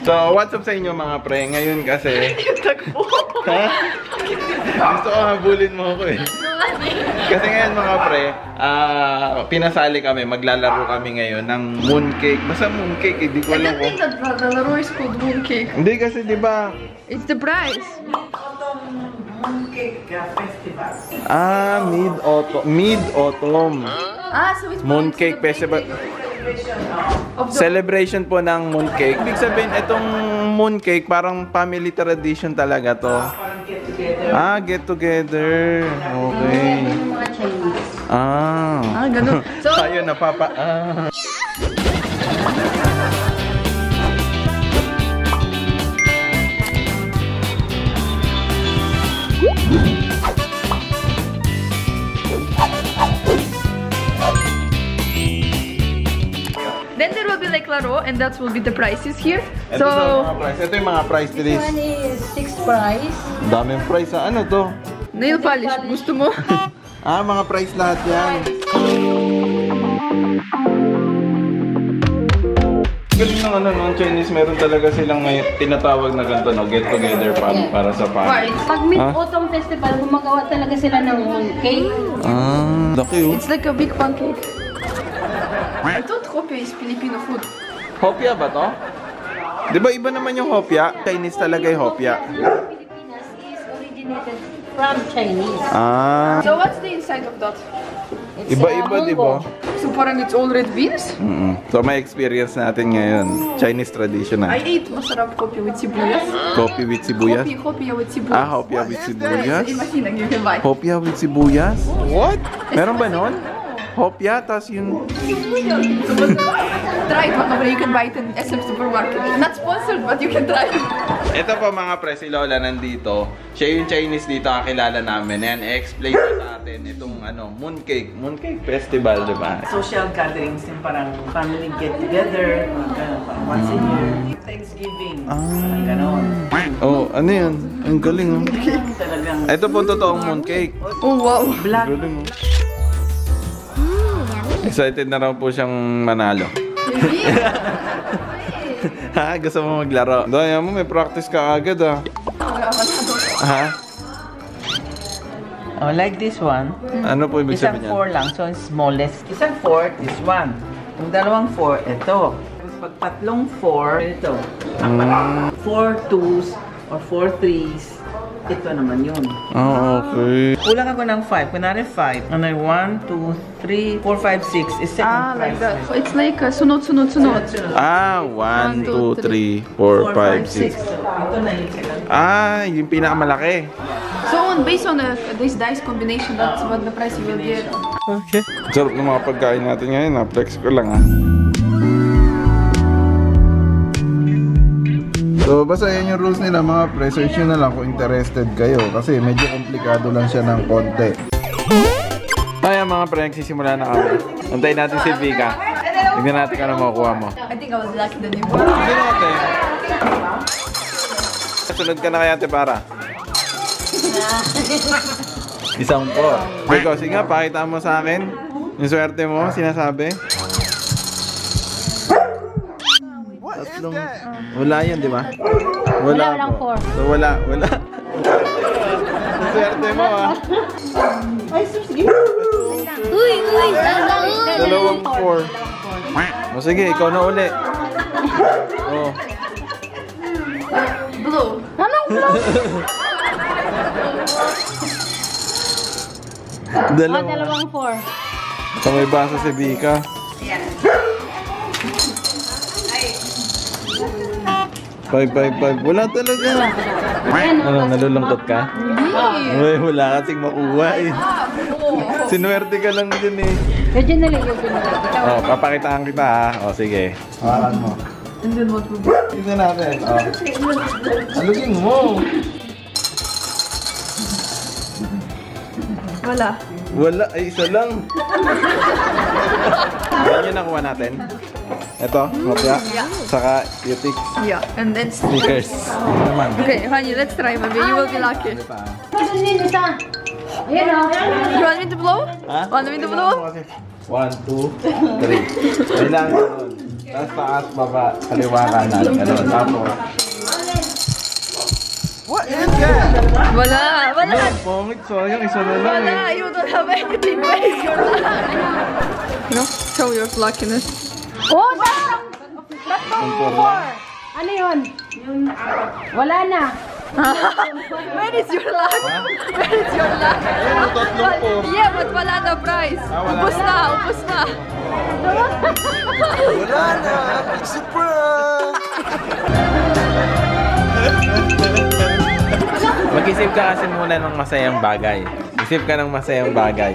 So, what's up sa inyo mga pre? Ngayon kasi... Nagtagpo! Ha? Gusto ko habulin mo ako eh. Kasi ngayon mga pre, pinasali kami, maglalaro kami ngayon ng mooncake. Basta mooncake, hindi ko alam ko. I don't think the laro is called mooncake. Hindi kasi diba... It's the prize. Mooncake Festival. Ah, Mid-Autumn. Mid-Autumn. Ah, so it's Mooncake Festival. Celebration po ng mooncake. Ibig sabihin, itong mooncake, parang family tradition talaga to. Ah, get together. Okay. Ah. Ah, ganun. So, tayo napapa... Ah. Then there will be like laro, and that will be the prices here. Ito so, ito yung mga price list. This one is 6 price. Daming price. Ano to? Nail polish. Gusto mo? Ah, mga price lahat yan. Galing ng ano, ng Chinese, meron talaga silang may tinatawag na ganito, no? Get together para sa party. Pag Mid-Autumn Festival, gumagawa talaga sila ng mooncake. Ah, laki oh. It's like a big pancake. I thought hopia is Filipino food. Hopia ba to? Di ba iba naman yung hopia? Chinese talaga yung hopia. Pilipinas is originated from Chinese. Ah. So what's the inside of that? Iba-iba, di ba? So parang it's all red beans? So may experience natin ngayon. Chinese traditional. I ate masarap hopia with sibuyas. Hopia with sibuyas? Hopia with sibuyas. Ah, hopia with sibuyas? Hopia with sibuyas? What? Meron ba nun? Hopia, tas yun... Try it, mga pre. You can buy it in SM Supermarket. Not sponsored, but you can try it. Ito po mga pre, si Lola nandito. Siya yung Chinese dito kakilala namin. And explain sa atin itong ano, mooncake. Mooncake Festival, di ba? Social gatherings din, parang family get-together. Once a year. Thanksgiving. Ganon. Oh, ano yun? Ang galing. Ito po totoong mooncake. Oh, wow. Black. Excited na raw po siyang manalo. Ha? Gusto mo maglaro? Daya mo, may practice ka agad ah. Ha? Oh, like this one. Ano po ibig sabihin niya? Isang 4 lang, so smallest. Isang 4, this one. Kung dalawang 4, ito. Pag tatlong 4, ito. 4 2s or 4 3s. Ito naman yun. Oh, okay. Kulang ako ng 5. Kunwari 5. And I 1, 2, 3, 4, 5, 6. Is 7 like that. So it's like sunod-sunod. Ah, 1, 2, 3, 4, 5, 6. Ito na yun. Ah, yung pinakamalaki. So, based on this dice combination, that's what the price you will get. Okay. Sarap ng mga pagkain natin ngayon. Flex ko lang ah. So, basta yan yung rules nila mga pre. Search nyo na lang kung interested kayo. Kasi medyo komplikado lang siya ng konti. Ayan mga pre, nagsisimula na kami. Antayin natin si Vika. Tignan natin kung ano makukuha mo. I think I was lucky than you. Tignan natin. Sunod ka na kaya, Ate Para. Isang po. Vika, sige nga, pakita mo sa akin. Yung swerte mo, sinasabi. Tatlong... Wala yun, di ba? Wala po. So, wala. Swerte mo, ah. Ay, sige. Uy. Dalawang 4. O, sige, ikaw na uli. Oh. Blue. Anong blue? Dalawang 4. Ito may basa si Vika. Yes. 5, 5, 5. Wala talaga. Ano, nalulungkot ka? Hindi. Wala kasing makuha eh. Sinuwerte ka lang din eh. Medyo nalilugin na. O, papakitaan kita ha. O, sige. Awalan mo. And then what will be? Tignan natin. O. Alugin mo. Wala. Ay, isa lang. Yan yung nakuha natin. Ito, hopya, saka yutik. Yeah, and then stickers. Okay, honey, let's try, maybe you will be lucky. You want me to blow? Want me to blow? 1, 2, 3. May lang. Tapos paas, baba, kaliwa, kanan. Ganun, tapos. What is that? Wala, wala. Pangit, sayang, isa na lang. Wala, you don't have anything but your luck. No, show your luckiness. Oh, that's number 4. Ano yun? Wala na. Where is your luck? Where is your luck? Yeah, but wala na prize. Ubus na, ubus na. Wala na. Big surprise! Mag-isip ka kasi muna ng masayang bagay. Isip ka ng masayang bagay.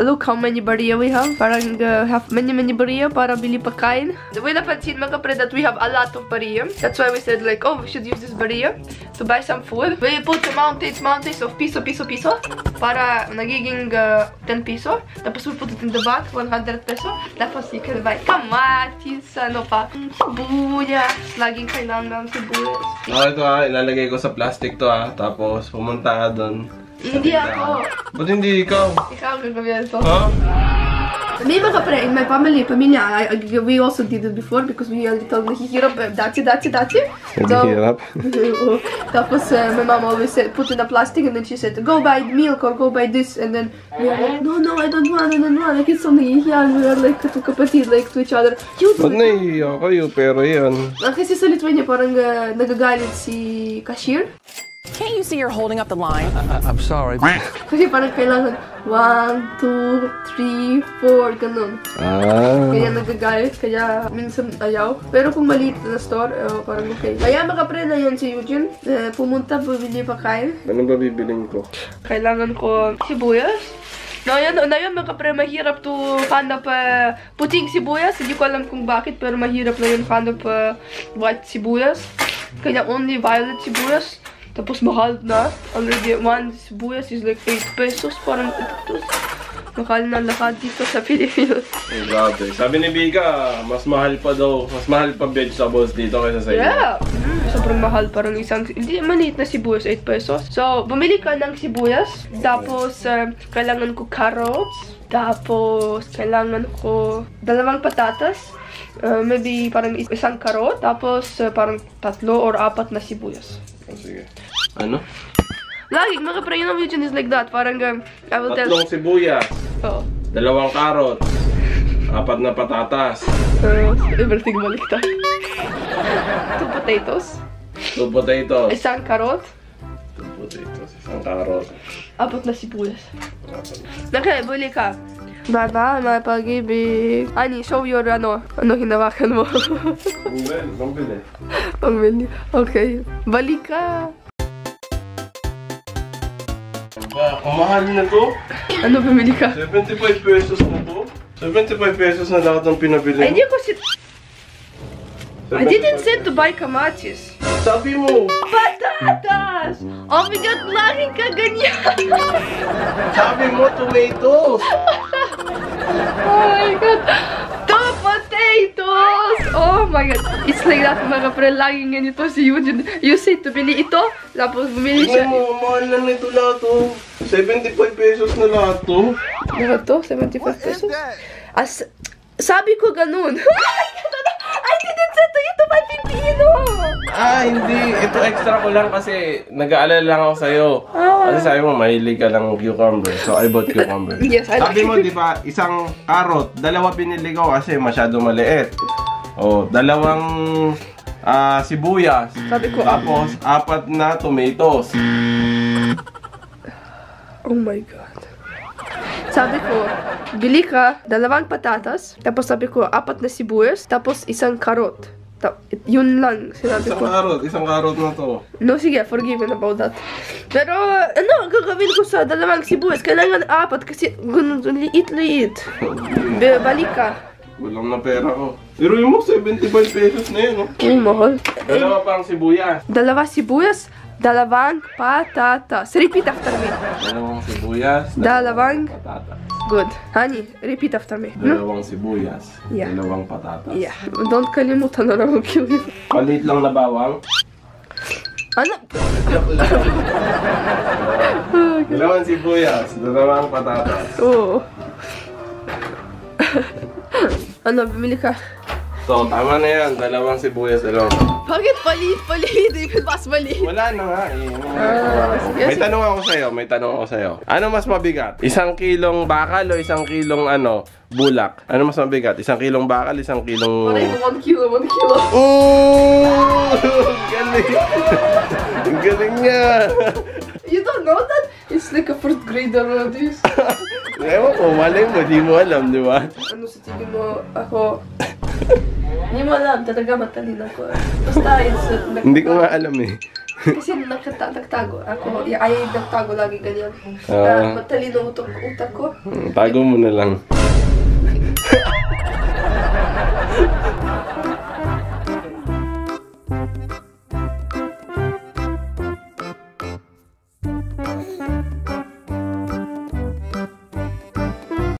Look how many barya we have. Parang have many barya para bili pagkain. The way napansin mga kapre that we have a lot of barya. That's why we said like, oh, we should use this barya to buy some food. We put mountains of piso. Para nagiging 10 piso. Tapos we put it in the bag, 100 peso. Tapos you can buy kamatis, ano pa, sibuyas. Laging kailangan ng sibuyas. Oh, ito ha, ilalagay ko sa plastic to ha. Tapos pumunta ka dun. Hindi ako. Ba't hindi ikaw? Ikaw ang gagawin ito. Huh? May mga kapre, in my family, pamilya, we also did it before because we are little nakikirap, dati. Nakikirap? So, tapos my mom always said, put in the plastic and then she said, go buy milk or go buy this. And then we were like, no, I don't want. Like, it's so nahihiyan. We are like to kapatid, like to each other. Ba't nahihiyan kayo, pero yan. Kasi sa Lithuania parang nagagalit si cashier. Can't you see you're holding up the line? I'm sorry. Kasi parang kailangan 1, 2, 3, 4, ganun. Kaya nagagalit, kaya minsan ayaw. Pero kung maliit na store, parang okay. Kaya makaprena yan si Eugene. Pumunta, bibili pa kain. Anong ba bibiling ko? Kailangan ko sibuyas. Na yun mga kapre, mahirap to hanap puting sibuyas. Hindi ko alam kung bakit, pero mahirap na yun hanap white sibuyas. Kaya only violet sibuyas. Tapos mahal na. Already one sibuyas is like 8 pesos. Parang ituktos. Mahal na lahat dito sa Pilipinas. Exactly. Sabi ni Biga, mas mahal pa daw. Mas mahal pa vegetables dito kaysa sa iyo. Yeah. Sobrang mahal. Parang isang, hindi maniit na sibuyas, 8 pesos. So, bumili ka ng sibuyas. Tapos, kailangan ko carrots. Tapos, kailangan ko 2 patatas. Maybe parang isang karot. Tapos, parang 3 or 4 na sibuyas. Sige. Ano? Lagi, mga kapre, yun ang video is like that. Parang, I will tell... 3 sibuyas. Oo. 2 karot. 4 na patatas. Everything baliktad. 2 potatoes. 2 potatoes. 1 karot. 2 potatoes. 1 karot. 4 na sibuyas. Okay, buli ka. Baba, may pag-ibig. Ani, show your ano hinawakan mo. Pangbili. Pangbili. Okay. Balik ka. Ba, kumahal na to. Ano pamili ka? 75 pesos na to. 75 pesos na lahat ng pinabili mo. Ay, hindi ko si... I didn't say to buy kamatis. Sabi mo. Patatas! Oh my God, laking ka ganyan. Sabi mo, tomatoes. Oh my God! 2 potatoes! Oh my God! It's like that, mga kapre, laging ganito si Eugene. You say, bumili ito, tapos bumili siya. Ano mo, mahal na nito lahat to. 75 pesos na lahat to. Lahat to? 75 pesos? As, sabi ko ganun. I didn't say to you to buy pipino! Ah, hindi. Ito extra ko lang kasi nag-aalala lang ako sa'yo. Kasi sabi mo, mahilig ka lang cucumber. So, I bought cucumber. Yes, I like it. Sabi mo, di ba, 1 karot. 2 binili ko kasi masyado maliit. O, 2 sibuyas. Sabi ko, tapos, 4 na tomatoes. Oh my God. Sabi ko, bili ka 2 patatas, tapos sabi ko, 4 na sibuyas, tapos 1 karot. Yun lang, sinabi ko. 1 karot na to. No, sige, forgiven about that. Pero, ano, gagawin ko sa 2 sibuyas? Kailangan 4 kasi liit-liit. Balik ka. Walang na pera ko. Pero yung mo, 75 pesos na yun, no? Ay, mahal. Dalawa pang sibuyas. Dalawa sibuyas, dalawang patatas. Repeat after me. Dalawang sibuyas, dalawang patatas. Good. Honey, repeat after me. Dalawang sibuyas, yeah. Dalawang patatas. Yeah. Don't kalimutan na lang kill you. Palit lang na bawang. Ano? Dalawang sibuyas, dalawang patatas. Oo. Ano, bimili ka? So, tama na yan. Dalawang sibuyas, dalawang. Bakit palit? Ibig mas maliit. Wala na nga eh. May tanong ako sa'yo, Ano mas mabigat? 1 kilong bakal o 1 kilong ano, bulak? Ano mas mabigat? 1 kilong bakal, 1 kilong... Parang 1 kilo. Ooooooh! Galing! Galing nga! You don't know that? It's like a first grader or this. Ewan ko, malay mo, di mo alam, di ba? Ano sa tingin mo ako? Hindi mo alam, talaga matalino ko. Basta, hindi ko nga alam eh. Kasi nagtago ako. Ay, nagtago lagi ganyan. Matalino utak ko. Tago mo na lang.